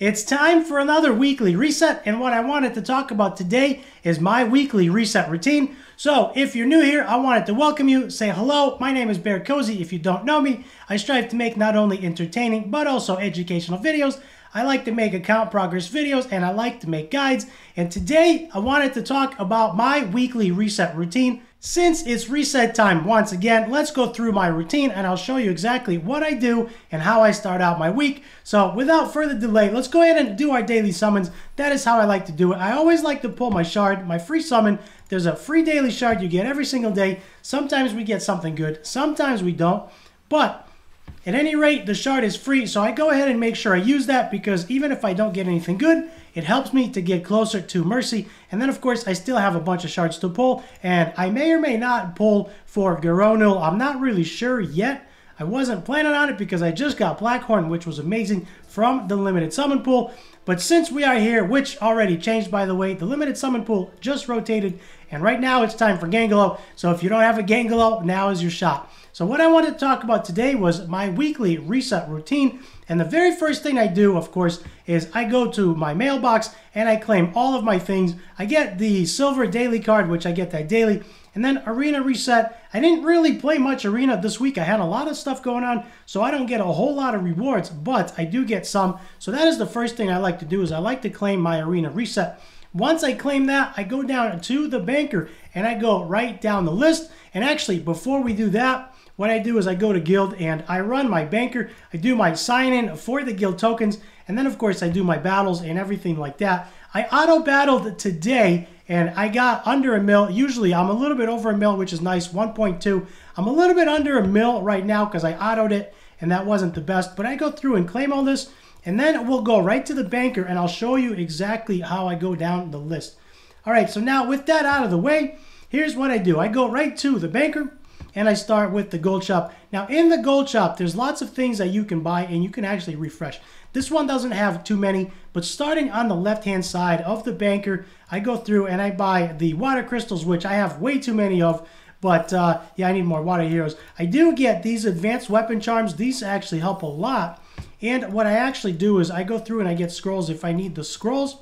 It's time for another weekly reset, and what I wanted to talk about today is my weekly reset routine. So if you're new here, I wanted to welcome you, say hello. My name is Bear Cozy. If you don't know me, I strive to make not only entertaining but also educational videos. I like to make account progress videos, and I like to make guides. And today I wanted to talk about my weekly reset routine. Since it's reset time once again, let's go through my routine and I'll show you exactly what I do and how I start out my week. So without further delay, let's go ahead and do our daily summons. That is how I like to do it. I always like to pull my shard, my free summon. There's a free daily shard you get every single day. Sometimes we get something good, sometimes we don't. But at any rate, the shard is free, so I go ahead and make sure I use that, because even if I don't get anything good, it helps me to get closer to Mercy. And then, of course, I still have a bunch of shards to pull, and I may or may not pull for Garonul. I'm not really sure yet. I wasn't planning on it because I just got Blackhorn, which was amazing, from the limited summon pool. But since we are here, which already changed, by the way, the limited summon pool just rotated, and right now it's time for Gangalo. So if you don't have a Gangalo, now is your shot. So what I wanted to talk about today was my weekly reset routine. And the very first thing I do, of course, is I go to my mailbox and I claim all of my things. I get the silver daily card, which I get that daily. And then Arena Reset. I didn't really play much Arena this week. I had a lot of stuff going on, so I don't get a whole lot of rewards, but I do get some. So that is the first thing I like to do, is I like to claim my Arena Reset. Once I claim that, I go down to the banker and I go right down the list. And actually, before we do that, what I do is I go to guild and I run my banker. I do my sign in for the guild tokens. And then, of course, I do my battles and everything like that. I auto battled today and I got under a mil. Usually I'm a little bit over a mil, which is nice, 1.2. I'm a little bit under a mil right now because I autoed it and that wasn't the best. But I go through and claim all this, and then we'll go right to the banker and I'll show you exactly how I go down the list. All right, so now with that out of the way, here's what I do. I go right to the banker and I start with the gold shop. Now in the gold shop, there's lots of things that you can buy and you can actually refresh. This one doesn't have too many, but starting on the left-hand side of the banker, I go through and I buy the water crystals, which I have way too many of, but yeah, I need more water heroes. I do get these advanced weapon charms. These actually help a lot. And what I actually do is I go through and I get scrolls if I need the scrolls.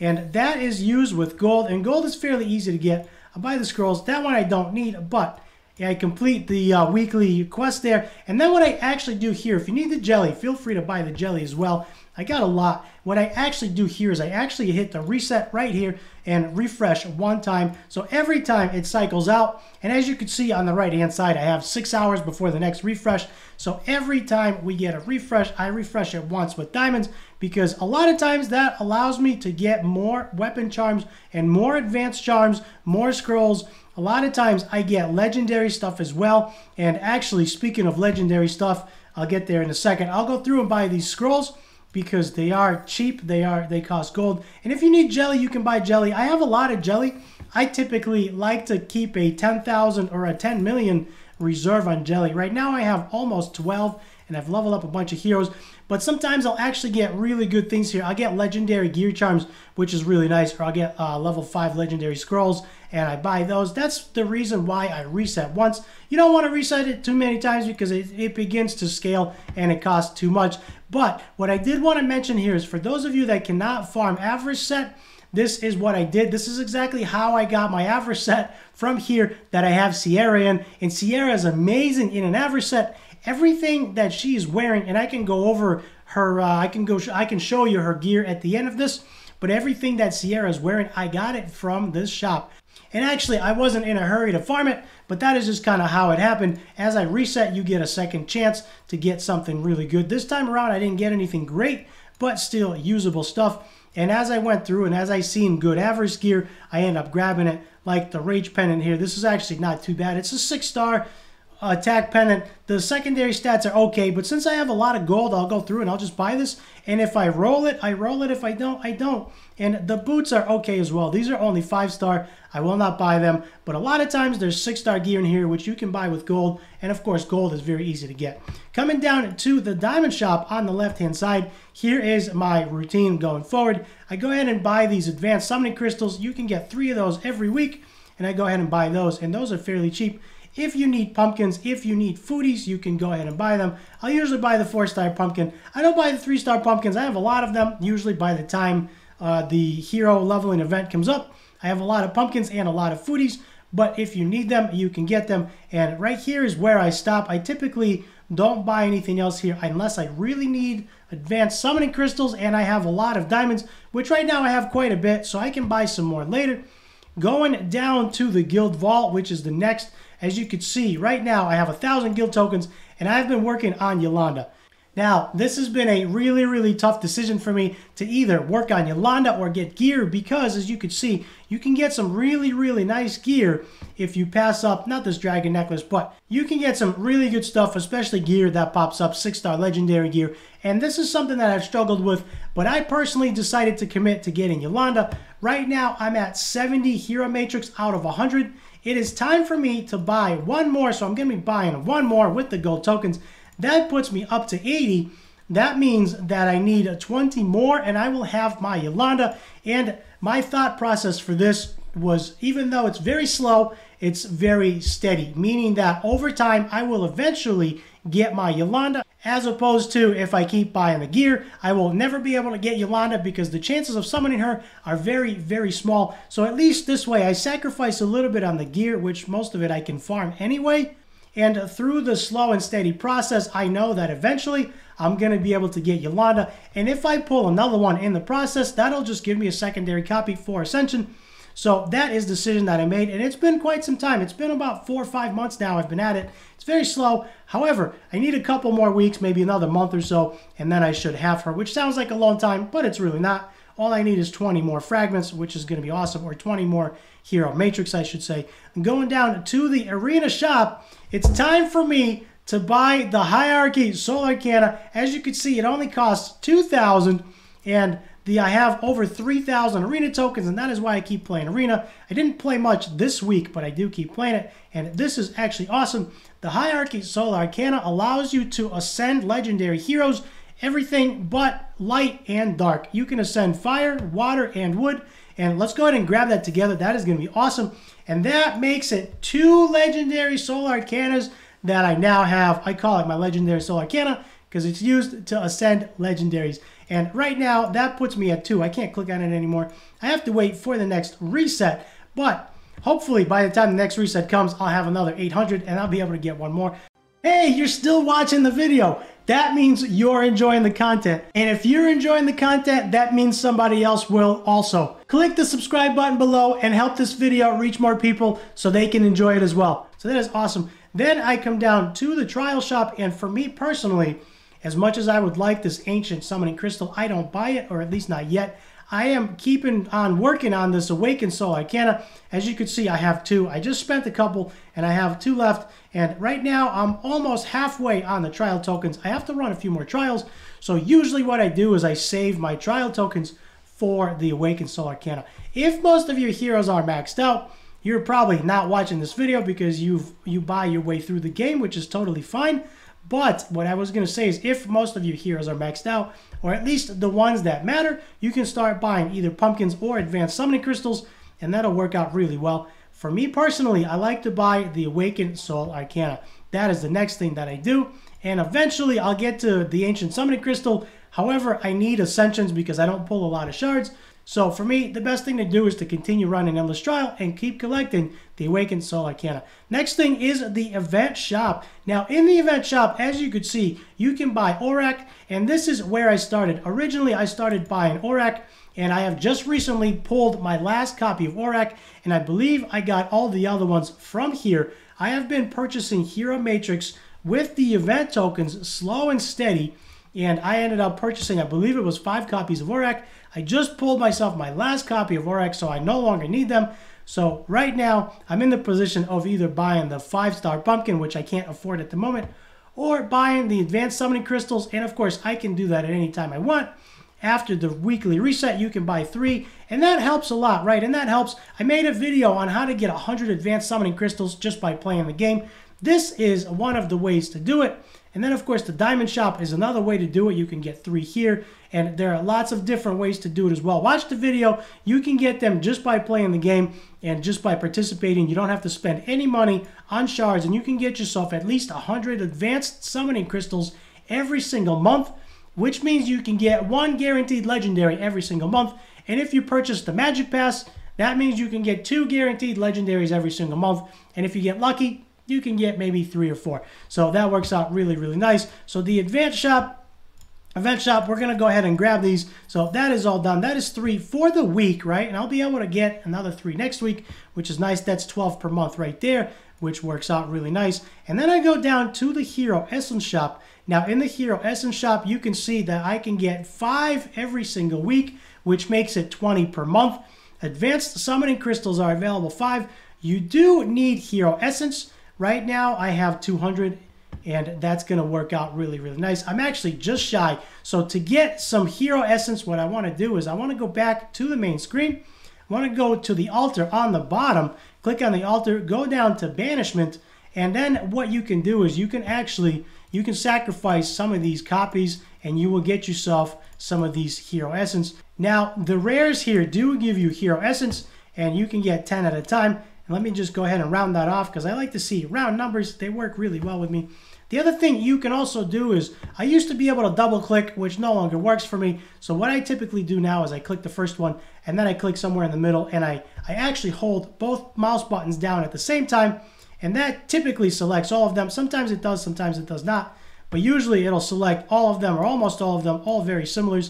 And that is used with gold, and gold is fairly easy to get. I buy the scrolls. That one I don't need, but yeah, I complete the weekly quest there. And then what I actually do here, if you need the jelly, feel free to buy the jelly as well. I got a lot. What I actually do here is I actually hit the reset right here and refresh one time. So every time it cycles out. And as you can see on the right-hand side, I have 6 hours before the next refresh. So every time we get a refresh, I refresh it once with diamonds, because a lot of times that allows me to get more weapon charms and more advanced charms, more scrolls. A lot of times I get legendary stuff as well. And actually, speaking of legendary stuff, I'll get there in a second. I'll go through and buy these scrolls because they are cheap. They cost gold. And if you need jelly, you can buy jelly. I have a lot of jelly. I typically like to keep a 10,000 or a 10 million reserve on jelly. Right now I have almost 12 and I've leveled up a bunch of heroes. But sometimes I'll actually get really good things here. I'll get legendary gear charms, which is really nice, or I'll get level 5 legendary scrolls, and I buy those. That's the reason why I reset once. You don't want to reset it too many times because it begins to scale and it costs too much. But what I did want to mention here is for those of you that cannot farm average set, this is what I did. This is exactly how I got my average set from here that I have Sierra in. And Sierra is amazing in an average set. Everything that she is wearing, and I can go over her, I can show you her gear at the end of this, but everything that Sierra is wearing, I got it from this shop. And actually, I wasn't in a hurry to farm it, but that is just kind of how it happened. As I reset, you get a second chance to get something really good. This time around, I didn't get anything great, but still usable stuff. And as I went through and as I seen good average gear, I end up grabbing it, like the Rage Pendant here. This is actually not too bad. It's a 6-star. Attack pendant. The secondary stats are okay, but since I have a lot of gold, I'll go through and I'll just buy this, and if I roll it, I roll it. If I don't, I don't. And the boots are okay as well. These are only 5-star. I will not buy them, but a lot of times there's 6-star gear in here which you can buy with gold, and of course gold is very easy to get. Coming down to the diamond shop on the left hand side, here is my routine going forward. I go ahead and buy these advanced summoning crystals. You can get 3 of those every week, and I go ahead and buy those, and those are fairly cheap. If you need pumpkins, if you need foodies, you can go ahead and buy them. I'll usually buy the 4-star pumpkin. I don't buy the 3-star pumpkins. I have a lot of them. Usually by the time the hero leveling event comes up, I have a lot of pumpkins and a lot of foodies. But if you need them, you can get them. And right here is where I stop. I typically don't buy anything else here unless I really need advanced summoning crystals, and I have a lot of diamonds, which right now I have quite a bit, so I can buy some more later. Going down to the guild vault, which is the next, as you can see right now I have 1,000 guild tokens, and I've been working on Yolanda. Now, this has been a really, really tough decision for me to either work on Yolanda or get gear, because as you can see, you can get some really, really nice gear if you pass up, not this dragon necklace, but you can get some really good stuff, especially gear that pops up, 6-star legendary gear. And this is something that I've struggled with, but I personally decided to commit to getting Yolanda. Right now, I'm at 70 hero matrix out of 100. It is time for me to buy one more, so I'm going to be buying one more with the gold tokens. That puts me up to 80. That means that I need 20 more, and I will have my Yolanda. And my thought process for this was, even though it's very slow, it's very steady, meaning that over time I will eventually get my Yolanda, as opposed to if I keep buying the gear, I will never be able to get Yolanda because the chances of summoning her are very, very small. So at least this way I sacrifice a little bit on the gear, which most of it I can farm anyway. And through the slow and steady process, I know that eventually I'm going to be able to get Yolanda. And if I pull another one in the process, that'll just give me a secondary copy for Ascension. So that is the decision that I made. And it's been quite some time. It's been about 4 or 5 months now I've been at it. It's very slow. However, I need a couple more weeks, maybe another month or so, and then I should have her, which sounds like a long time, but it's really not. All I need is 20 more fragments, which is going to be awesome, or 20 more hero matrix, I should say. I'm going down to the arena shop. It's time for me to buy the Hierarchy Solar Arcana. As you can see, it only costs 2,000, and I have over 3,000 arena tokens, and that is why I keep playing arena. I didn't play much this week, but I do keep playing it, and this is actually awesome. The Hierarchy Solar Arcana allows you to ascend legendary heroes, everything but light and dark. You can ascend fire, water, and wood. And let's go ahead and grab that together. That is going to be awesome. And that makes it 2 legendary Solar Arcanas that I now have. I call it my legendary Solar Arcana because it's used to ascend legendaries. And right now, that puts me at 2. I can't click on it anymore. I have to wait for the next reset. But hopefully, by the time the next reset comes, I'll have another 800 and I'll be able to get one more. Hey, you're still watching the video. That means you're enjoying the content. And if you're enjoying the content, that means somebody else will also. Click the subscribe button below and help this video reach more people so they can enjoy it as well. So that is awesome. Then I come down to the trial shop, and for me personally, as much as I would like this ancient summoning crystal, I don't buy it, or at least not yet. I am keeping on working on this Awakened Soul Arcana. As you can see, I have 2. I just spent a couple, and I have 2 left. And right now, I'm almost halfway on the trial tokens. I have to run a few more trials. So usually what I do is I save my trial tokens for the Awakened Soul Arcana. If most of your heroes are maxed out, you're probably not watching this video because you buy your way through the game, which is totally fine. But what I was going to say is if most of your heroes are maxed out, or at least the ones that matter, you can start buying either pumpkins or advanced summoning crystals, and that'll work out really well. For me personally, I like to buy the Awakened Soul Arcana. That is the next thing that I do, and eventually I'll get to the Ancient Summoning Crystal. However, I need Ascensions because I don't pull a lot of shards. So for me, the best thing to do is to continue running Endless Trial and keep collecting the Awakened Soul Arcana. Next thing is the event shop. Now in the event shop, as you could see, you can buy Orac, and this is where I started. Originally, I started buying Orac, and I have just recently pulled my last copy of Orac, and I believe I got all the other ones from here. I have been purchasing Hero Matrix with the event tokens slow and steady, and I ended up purchasing, I believe it was 5 copies of Orac. I just pulled myself my last copy of Orac, so I no longer need them. So right now, I'm in the position of either buying the 5-star pumpkin, which I can't afford at the moment, or buying the advanced summoning crystals. And of course, I can do that at any time I want. After the weekly reset, you can buy 3, and that helps a lot, right? And that helps. I made a video on how to get 100 advanced summoning crystals just by playing the game. This is one of the ways to do it. And then, of course, the diamond shop is another way to do it. You can get 3 here, and there are lots of different ways to do it as well. Watch the video. You can get them just by playing the game and just by participating. You don't have to spend any money on shards, and you can get yourself at least 100 advanced summoning crystals every single month, which means you can get 1 guaranteed legendary every single month. And if you purchase the Magic Pass, that means you can get 2 guaranteed legendaries every single month. And if you get lucky, you can get maybe 3 or 4. So that works out really, really nice. So the advanced shop, we're going to go ahead and grab these. So that is all done. That is 3 for the week, right? And I'll be able to get another 3 next week, which is nice. That's 12 per month right there, which works out really nice. And then I go down to the Hero Essence shop. Now in the Hero Essence shop, you can see that I can get 5 every single week, which makes it 20 per month. Advanced summoning crystals are available 5. You do need Hero Essence. Right now I have 200, and that's going to work out really, really nice. I'm actually just shy. So to get some Hero Essence, what I want to do is I want to go back to the main screen. I want to go to the altar on the bottom, click on the altar, go down to banishment, and then what you can do is you can actually, you can sacrifice some of these copies and you will get yourself some of these Hero Essence. Now the rares here do give you Hero Essence, and you can get 10 at a time. And let me just go ahead and round that off because I like to see round numbers. They work really well with me. The other thing you can also do is, I used to be able to double click, which no longer works for me. So what I typically do now is I click the first one and then I click somewhere in the middle, and I actually hold both mouse buttons down at the same time. And that typically selects all of them. Sometimes it does not. But usually it'll select all of them or almost all of them, all very similar.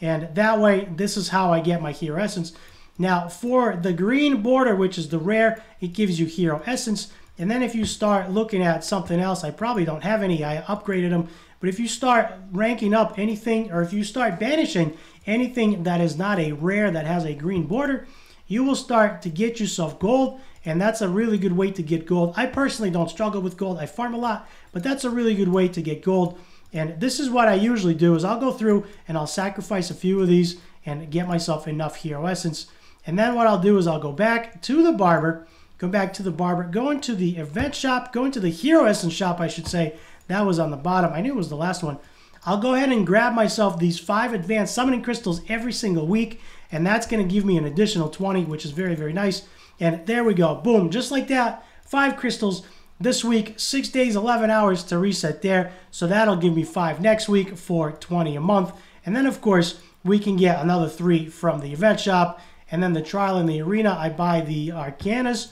And that way, this is how I get my Hero Essence. Now for the green border, which is the rare, it gives you Hero Essence. And then if you start looking at something else, I probably don't have any, I upgraded them. But if you start ranking up anything, or if you start banishing anything that is not a rare that has a green border, you will start to get yourself gold. And that's a really good way to get gold. I personally don't struggle with gold. I farm a lot, but that's a really good way to get gold. And this is what I usually do is I'll go through and I'll sacrifice a few of these and get myself enough Hero Essence. And then what I'll do is I'll go back to the barber, go into the event shop, go into the Hero Essence shop, I should say. That was on the bottom. I knew it was the last one. I'll go ahead and grab myself these 5 advanced summoning crystals every single week. And that's going to give me an additional 20, which is very, very nice. And there we go. Boom. Just like that. 5 crystals this week, 6 days, 11 hours to reset there. So that'll give me 5 next week for 20 a month. And then, of course, we can get another 3 from the event shop. And then the trial in the arena, I buy the Arcanas.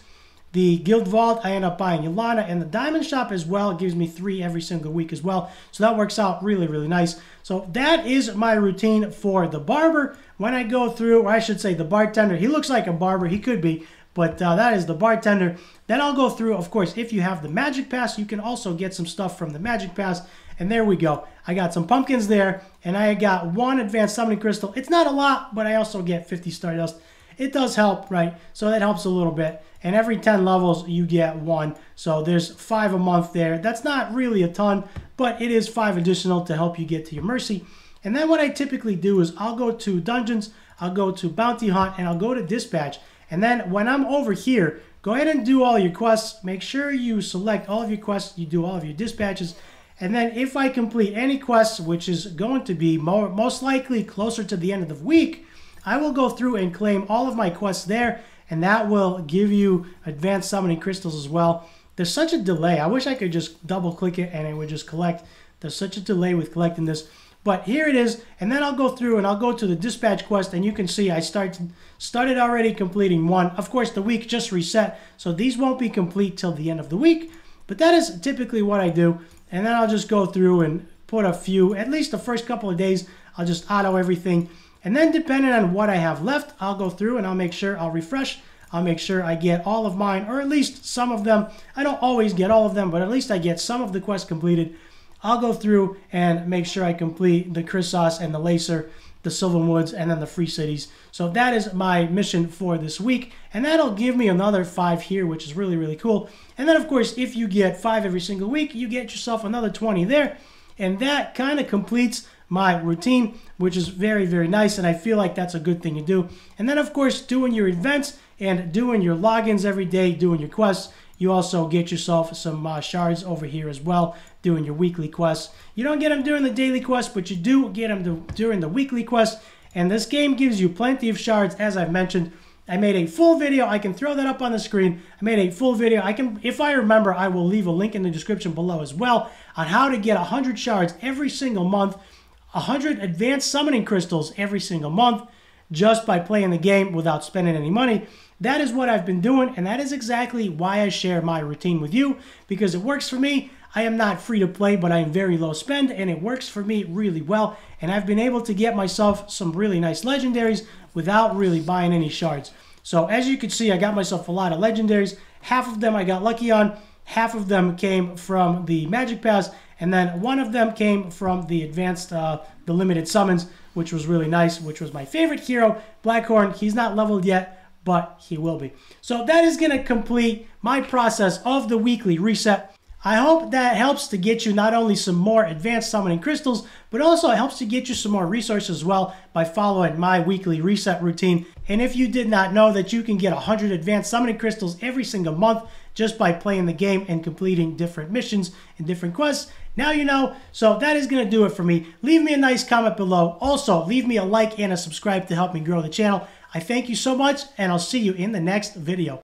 The guild vault, I end up buying Yolanda. And the diamond shop as well, it gives me 3 every single week as well. So that works out really, really nice. So that is my routine for the barber. When I go through, or I should say the bartender, he looks like a barber, he could be, but that is the bartender. Then I'll go through, of course, if you have the Magic Pass, you can also get some stuff from the Magic Pass. And there we go. I got some pumpkins there, and I got 1 advanced summoning crystal. It's not a lot, but I also get 50 Stardust. It does help, right? So that helps a little bit. And every 10 levels, you get 1. So there's 5 a month there. That's not really a ton, but it is 5 additional to help you get to your Mercy. And then what I typically do is I'll go to Dungeons, I'll go to Bounty Hunt, and I'll go to Dispatch. And then when I'm over here, go ahead and do all your quests. Make sure you select all of your quests, you do all of your dispatches. And then if I complete any quests, which is going to be most likely closer to the end of the week, I will go through and claim all of my quests there, and that will give you advanced summoning crystals as well. There's such a delay. I wish I could just double click it and it would just collect. There's such a delay with collecting this. But here it is, and then I'll go through and I'll go to the dispatch quest, and you can see I started already completing 1. Of course, the week just reset, so these won't be complete till the end of the week. But that is typically what I do. And then I'll just go through and put a few, at least the first couple of days, I'll just auto everything. And then depending on what I have left, I'll go through and I'll make sure I'll refresh. I'll make sure I get all of mine, or at least some of them. I don't always get all of them, but at least I get some of the quests completed. I'll go through and make sure I complete the Chrysos and the Lacer, the Sylvan Woods, and then the Free Cities. So that is my mission for this week. And that'll give me another 5 here, which is really, really cool. And then, of course, if you get 5 every single week, you get yourself another 20 there. And that kind of completes my routine, which is very, very nice. And I feel like that's a good thing to do. And then, of course, doing your events and doing your logins every day, doing your quests. You also get yourself some shards over here as well doing your weekly quests. You don't get them during the daily quest, but you do get them during the weekly quest. And this game gives you plenty of shards, as I've mentioned. I made a full video. I can throw that up on the screen. I made a full video. I can, if I remember, I will leave a link in the description below as well on how to get 100 shards every single month, 100 advanced summoning crystals every single month, just by playing the game without spending any money. That is what I've been doing, and that is exactly why I share my routine with you, because it works for me. I am not free to play, but I am very low spend, and it works for me really well. And I've been able to get myself some really nice legendaries without really buying any shards. So as you can see, I got myself a lot of legendaries. Half of them I got lucky on, half of them came from the Magic Pass, and then one of them came from the advanced, the limited summons, which was really nice, which was my favorite hero, Blackhorn. He's not leveled yet, but he will be. So that is going to complete my process of the weekly reset. I hope that helps to get you not only some more advanced summoning crystals, but also it helps to get you some more resources as well by following my weekly reset routine. And if you did not know that you can get 100 advanced summoning crystals every single month just by playing the game and completing different missions and different quests, now you know. So that is going to do it for me. Leave me a nice comment below. Also, leave me a like and a subscribe to help me grow the channel. I thank you so much, and I'll see you in the next video.